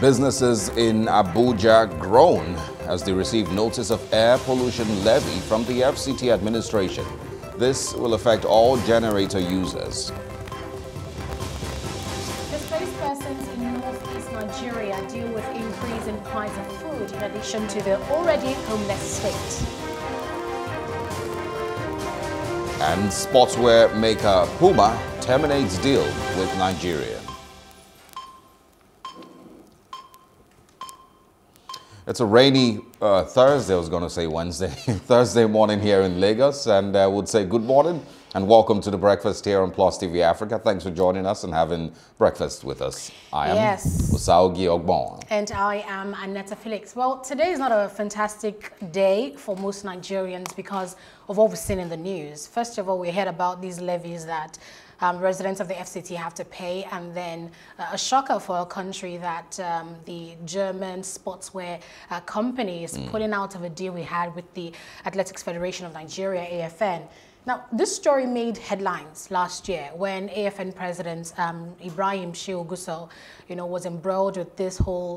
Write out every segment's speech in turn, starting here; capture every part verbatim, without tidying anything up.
Businesses in Abuja groan as they receive notice of air pollution levy from the F C T administration. This will affect all generator users. Displaced persons in northeast Nigeria deal with increase in price of food in addition to their already homeless state. And sportswear maker Puma terminates deal with Nigeria. It's a rainy uh, Thursday, I was going to say Wednesday, Thursday morning here in Lagos, and I would say good morning and welcome to The Breakfast here on Plus T V Africa. Thanks for joining us and having breakfast with us. I am yes. Osaugi Ogbon. And I am Annetta Felix. Well, today is not a fantastic day for most Nigerians because of what we've seen in the news. First of all, we heard about these levies that Um, residents of the F C T have to pay, and then uh, a shocker for a country that um, the German sportswear uh, company is mm. pulling out of a deal we had with the Athletics Federation of Nigeria, A F N. Now, this story made headlines last year when A F N President um, Ibrahim Shehu Gusau, you know, was embroiled with this whole,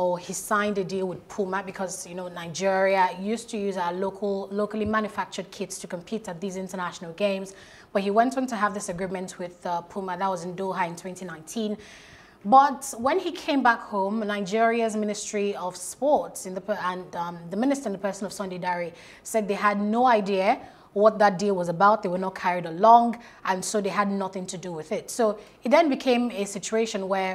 or he signed a deal with Puma because, you know, Nigeria used to use our local, locally manufactured kits to compete at these international games. But he went on to have this agreement with uh, Puma. That was in Doha in twenty nineteen. But when he came back home, Nigeria's Ministry of Sports in the, and um, the minister in the person of Sunday Dare said they had no idea what that deal was about. They were not carried along, and so they had nothing to do with it. So it then became a situation where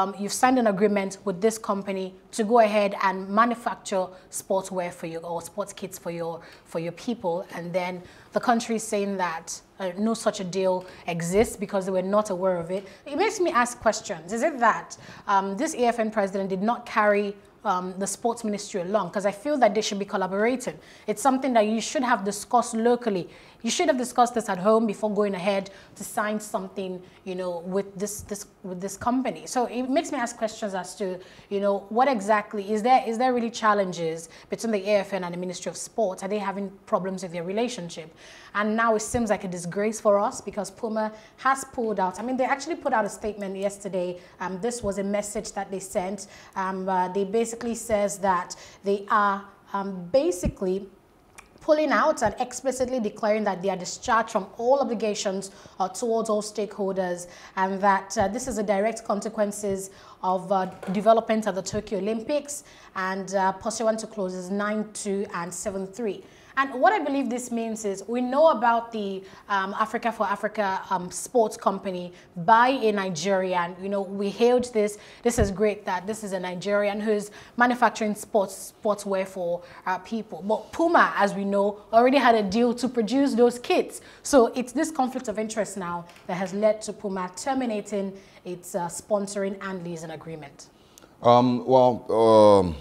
Um, you've signed an agreement with this company to go ahead and manufacture sportswear for you, or sports kits for your for your people, and then the country is saying that uh, no such a deal exists because they were not aware of it. It makes me ask questions. Is it that um, this A F N president did not carry Um, the sports ministry along? Because I feel that they should be collaborating. It's something that you should have discussed locally. You should have discussed this at home before going ahead to sign something, you know, with this this with this company. So it makes me ask questions as to, you know, what exactly is there is there really challenges between the A F N and the Ministry of Sports? Are they having problems with their relationship? And now it seems like a disgrace for us because Puma has pulled out. I mean, they actually put out a statement yesterday. Um, this was a message that they sent. Um, uh, they basically basically says that they are um, basically pulling out and explicitly declaring that they are discharged from all obligations uh, towards all stakeholders, and that uh, this is a direct consequences of uh, development of the Tokyo Olympics and uh, pursuant to clauses nine two and seven three. And what I believe this means is we know about the um, Africa for Africa um, sports company by a Nigerian. You know, we hailed this. This is great that this is a Nigerian who's manufacturing sports sportswear for our people. But Puma, as we know, already had a deal to produce those kits. So it's this conflict of interest now that has led to Puma terminating its uh, sponsoring and leasing agreement. Um, well... Uh...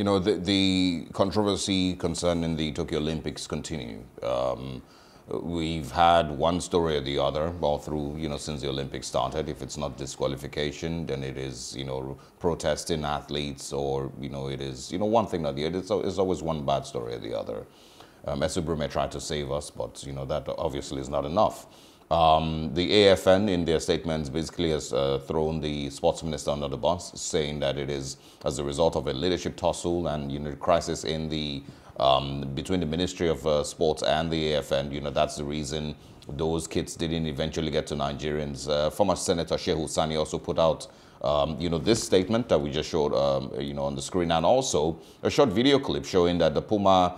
You know, the, the controversy concerning the Tokyo Olympics continue. Um, we've had one story or the other all through, you know, since the Olympics started. If it's not disqualification, then it is, you know, protesting athletes, or, you know, it is, you know, one thing or the other. It's, it's always one bad story or the other. Um, Mesu Brume tried to save us, but, you know, that obviously is not enough. Um, the A F N in their statements basically has uh, thrown the sports minister under the bus, saying that it is as a result of a leadership tussle and, you know, crisis in the um, between the Ministry of uh, Sports and the A F N. You know, that's the reason those kits didn't eventually get to Nigerians. Uh, former Senator Shehu Sani also put out Um, you know, this statement that we just showed, um, you know, on the screen, and also a short video clip showing that the Puma uh,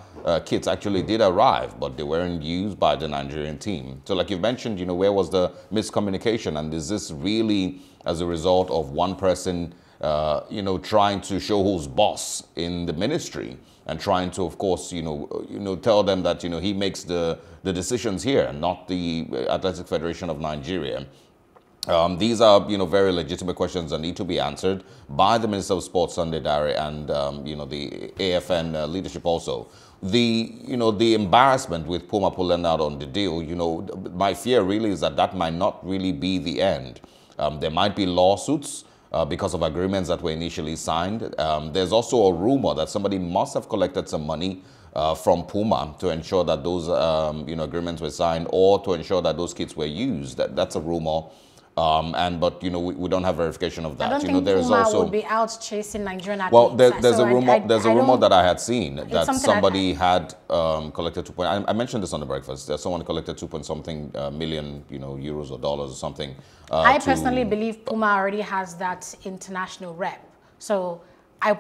kits actually did arrive, but they weren't used by the Nigerian team. So like you've mentioned, you know, where was the miscommunication? And is this really as a result of one person, uh, you know, trying to show who's boss in the ministry and trying to, of course, you know, you know, tell them that, you know, he makes the, the decisions here and not the Athletics Federation of Nigeria? Um, these are, you know, very legitimate questions that need to be answered by the Minister of Sports, Sunday Dare, and, um, you know, the A F N uh, leadership also. The, you know, the embarrassment with Puma pulling out on the deal, you know, my fear really is that that might not really be the end. Um, there might be lawsuits uh, because of agreements that were initially signed. Um, there's also a rumor that somebody must have collected some money Uh, from Puma to ensure that those, um, you know, agreements were signed, or to ensure that those kits were used. That, that's a rumor. Um, and but you know we, we don't have verification of that. I don't you know, think there Puma is also would be out chasing Nigerian athletes. Well, there, there's so a rumor. I, I, there's a I rumor that I had seen that somebody I, had um, collected two point. I, I mentioned this on the breakfast. That someone collected two point something uh, million, you know, euros or dollars or something. Uh, I to, personally believe Puma already has that international rep. So I,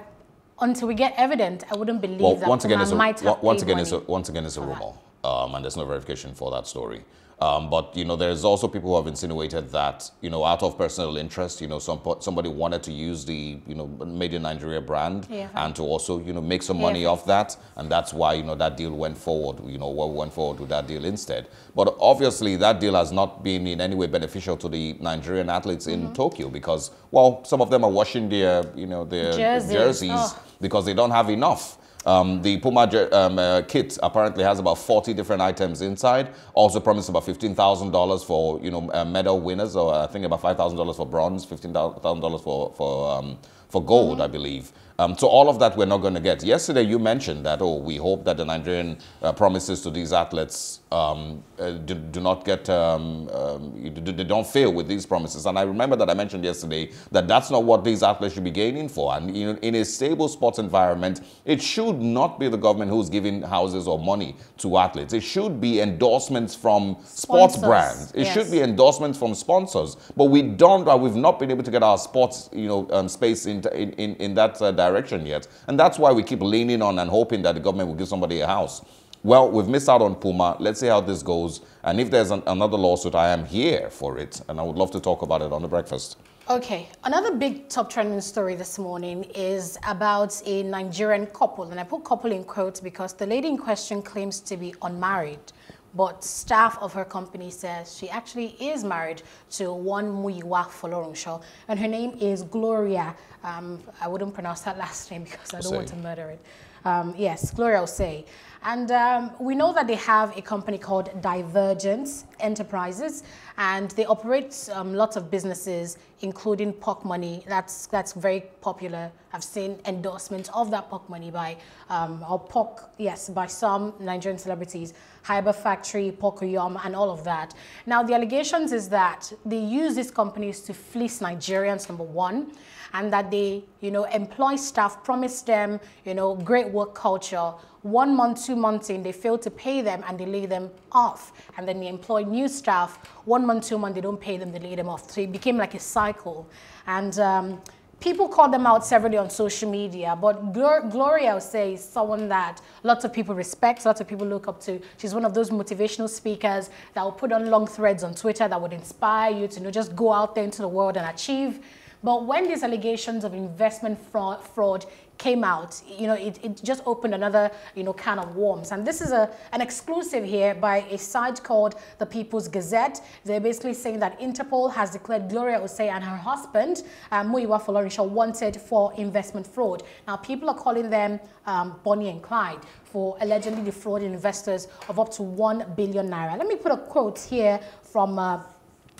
until we get evidence, I wouldn't believe well, that once Puma again, might a, have once again, it's a, once again, it's a rumor, um, and there's no verification for that story. Um, but, you know, there's also people who have insinuated that, you know, out of personal interest, you know, some, somebody wanted to use the, you know, Made in Nigeria brand yeah. and to also, you know, make some money yeah. off that. And that's why, you know, that deal went forward, you know, what went forward with that deal instead. But obviously that deal has not been in any way beneficial to the Nigerian athletes in mm-hmm. Tokyo because, well, some of them are washing their, you know, their jerseys, jerseys oh. because they don't have enough. Um, the Puma um, uh, kit apparently has about forty different items inside. Also promised about fifteen thousand dollars for, you know, uh, medal winners, or I think about five thousand dollars for bronze, fifteen thousand dollars for, for, um, for gold, mm-hmm. I believe. Um, so all of that we're not going to get. Yesterday you mentioned that, oh, we hope that the Nigerian uh, promises to these athletes um, uh, do, do not get, um, um, do, they don't fail with these promises. And I remember that I mentioned yesterday that that's not what these athletes should be gaining for. And you know, in a stable sports environment, it should not be the government who's giving houses or money to athletes. It should be endorsements from sponsors. sports brands. It yes. should be endorsements from sponsors. But we don't, we've not been able to get our sports, you know, um, space in, in, in that uh, direction. direction yet, and that's why we keep leaning on and hoping that the government will give somebody a house. Well, we've missed out on Puma. Let's see how this goes, and if there's an, another lawsuit, I am here for it, and I would love to talk about it on The Breakfast. Okay, another big top trending story this morning is about a Nigerian couple, and I put couple in quotes because the lady in question claims to be unmarried, but staff of her company says she actually is married to one Muyiwa Folorunsho, and her name is Gloria. Um, I wouldn't pronounce that last name because I don't Osei. want to murder it. Um, yes, Gloria Osei. And um, we know that they have a company called Divergence Enterprises, and they operate um, lots of businesses, including P O C Money. That's that's very popular. I've seen endorsements of that P O C Money by um, or P O C, yes, by some Nigerian celebrities, Hyber Factory, Pokoyom, and all of that. Now the allegations is that they use these companies to fleece Nigerians, number one, and that they, you know, employ staff, promise them, you know, great work culture. One month, two months in, they fail to pay them and they lay them off. And then they employ new staff. One month, two months, they don't pay them, they lay them off. So it became like a cycle. And um, people called them out severally on social media. But Glor Gloria Osei is someone that lots of people respect, lots of people look up to. She's one of those motivational speakers that will put on long threads on Twitter that would inspire you to, you know, just go out there into the world and achieve. But when these allegations of investment fraud, fraud came out, you know, it, it just opened another, you know, can of worms. And this is a, an exclusive here by a site called The People's Gazette. They're basically saying that Interpol has declared Gloria Osei and her husband, um, Muyiwa Folorunsho, wanted for investment fraud. Now, people are calling them um, Bonnie and Clyde for allegedly defrauding investors of up to one billion naira. Let me put a quote here from uh,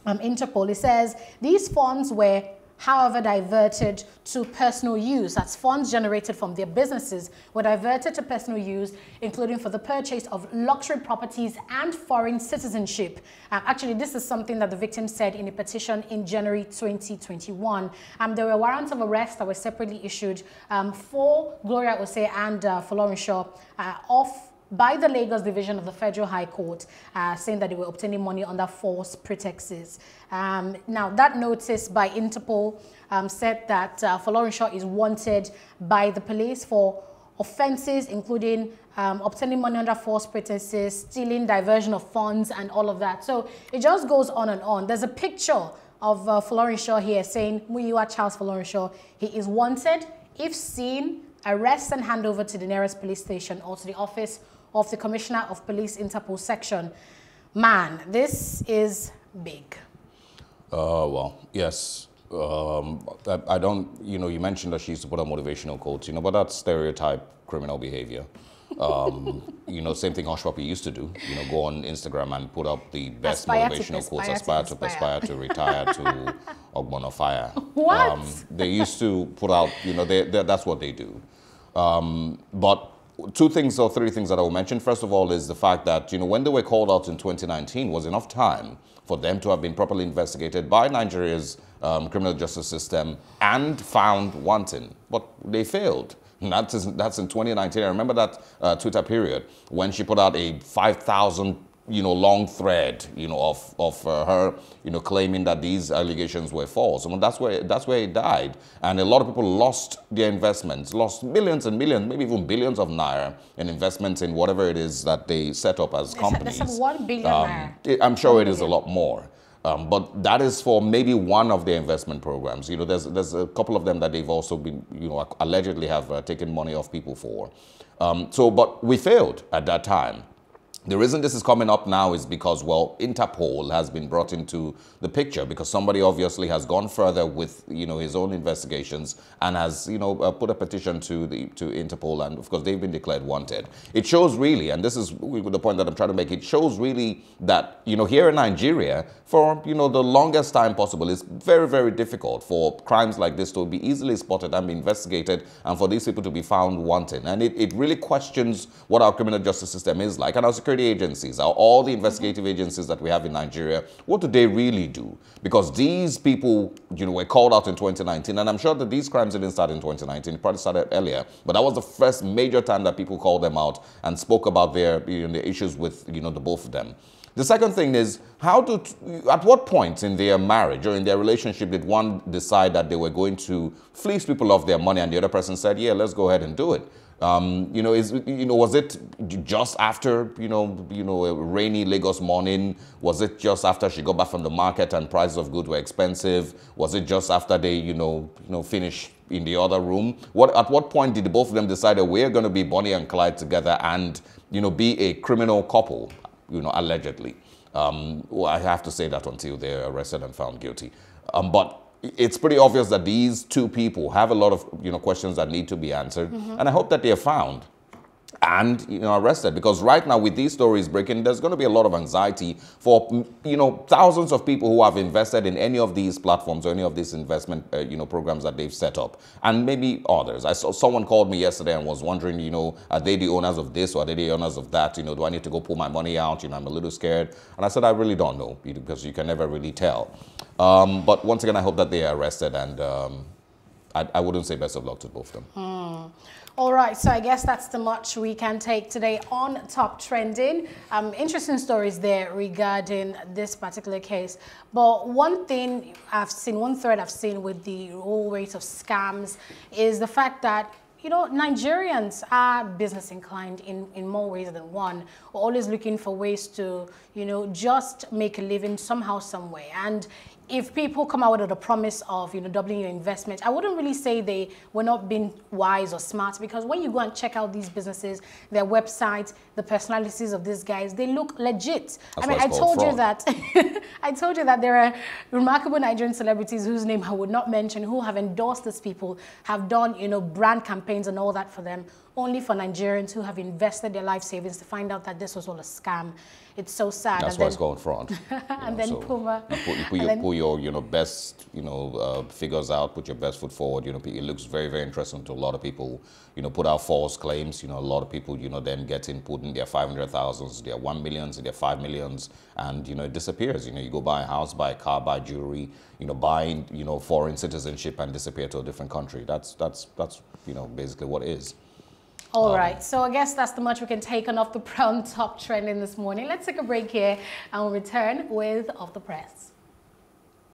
um, Interpol. It says, these funds were however diverted to personal use, as funds generated from their businesses were diverted to personal use, including for the purchase of luxury properties and foreign citizenship. Um, actually, this is something that the victim said in a petition in January twenty twenty-one. Um, there were warrants of arrest that were separately issued um, for Gloria Osei and uh, Folorunsho uh, off by the Lagos Division of the Federal High Court, uh, saying that they were obtaining money under false pretexts. Um, now, that notice by Interpol um, said that uh, Folorunsho is wanted by the police for offenses, including um, obtaining money under false pretenses, stealing, diversion of funds, and all of that. So it just goes on and on. There's a picture of uh, Folorunsho here saying, Muyiwa Charles Folorunsho, he is wanted if seen, arrest and hand over to the nearest police station or to the office of the Commissioner of Police Interpol section. Man, this is big. Uh, well, yes. Um, I, I don't, you know, you mentioned that she used to put on motivational quotes, you know, but that's stereotype criminal behavior. Um, you know, same thing Hushpuppi used to do, you know, go on Instagram and put up the best aspire motivational to, quotes, aspire to, aspire to, retire to, Ogbon or fire. What? Um, they used to put out, you know, they, they, that's what they do. Um, but two things or three things that I will mention. First of all is the fact that, you know, when they were called out in twenty nineteen was enough time for them to have been properly investigated by Nigeria's um, criminal justice system and found wanting. But they failed. That is, that's in twenty nineteen. I remember that uh, Twitter period when she put out a five thousand you know, long thread, you know, of, of uh, her, you know, claiming that these allegations were false. I mean, that's where, that's where it died. And a lot of people lost their investments, lost millions and millions, maybe even billions of naira in investments in whatever it is that they set up as companies. That's, that's one billion um, naira. I'm sure it is a lot more. Um, but that is for maybe one of their investment programs. You know, there's, there's a couple of them that they've also been, you know, allegedly have uh, taken money off people for. Um, so, but we failed at that time. The reason this is coming up now is because, well, Interpol has been brought into the picture because somebody obviously has gone further with, you know, his own investigations and has, you know, uh, put a petition to the to Interpol, and of course they've been declared wanted. It shows really, and this is the point that I'm trying to make, it shows really that, you know, here in Nigeria, for, you know, the longest time possible, it's very, very difficult for crimes like this to be easily spotted and be investigated and for these people to be found wanted. And it, it really questions what our criminal justice system is like. And our security agencies, are all the investigative agencies that we have in Nigeria, what do they really do? Because these people, you know, were called out in twenty nineteen, and I'm sure that these crimes didn't start in twenty nineteen, it probably started earlier, but that was the first major time that people called them out and spoke about their, you know, the issues with, you know, the both of them. The second thing is, how do, at what point in their marriage or in their relationship did one decide that they were going to fleece people of their money and the other person said, yeah, let's go ahead and do it? Um, you know, is, you know, was it just after, you know, you know, a rainy Lagos morning? Was it just after she got back from the market and prices of goods were expensive? Was it just after they, you know, you know, finished in the other room? What, at what point did both of them decide that we're going to be Bonnie and Clyde together and, you know, be a criminal couple, you know, allegedly? Um, well, I have to say that until they're arrested and found guilty. Um, but it's pretty obvious that these two people have a lot of, you know, questions that need to be answered. Mm-hmm. And I hope that they are found and, you know, arrested, because right now with these stories breaking, there's going to be a lot of anxiety for, you know, thousands of people who have invested in any of these platforms or any of these investment, uh, you know, programs that they've set up, and maybe others. I saw someone called me yesterday and was wondering, you know, are they the owners of this or are they the owners of that? You know, do I need to go pull my money out? You know, I'm a little scared. And I said, I really don't know, because you can never really tell. Um, but once again, I hope that they are arrested, and um, I, I wouldn't say best of luck to both of them. Mm. All right, so I guess that's the much we can take today on Top Trending. Um, interesting stories there regarding this particular case. But one thing I've seen, one thread I've seen with the whole rate of scams is the fact that, you know, Nigerians are business inclined in, in more ways than one. We're always looking for ways to, you know, just make a living somehow, some way. And if people come out with the promise of, you know, doubling your investment, I wouldn't really say they were not being wise or smart, because when you go and check out these businesses, their websites, the personalities of these guys, they look legit. That's I mean, I told fraud. you that, I told you that there are remarkable Nigerian celebrities whose name I would not mention, who have endorsed these people, have done, you know, brand campaigns and all that for them, only for Nigerians who have invested their life savings to find out that this was all a scam. It's so sad. That's and why then, it's called fraud. And, you know, and then so Puma. You put, you put, your, then, put your, you know, best, you know, uh, figures out, put your best foot forward. You know, it looks very, very interesting to a lot of people. You know, put out false claims. You know, a lot of people, you know, then get in, put in their five hundred thousands, their one millions, their five millions, and, you know, it disappears. You know, you go buy a house, buy a car, buy jewelry, you know, buying, you know, foreign citizenship and disappear to a different country. That's, that's, that's, you know, basically what it is. All um, right, so I guess that's the much we can take on Off the Press Top Trending this morning. Let's take a break here and we'll return with Off the Press.